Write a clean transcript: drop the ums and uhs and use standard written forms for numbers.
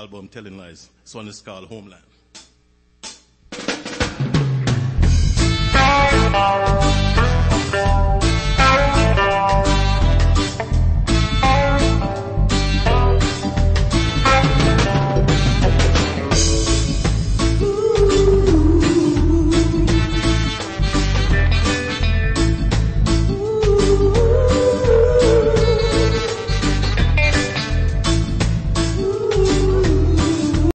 album Telling Lies. This one is called Homeland.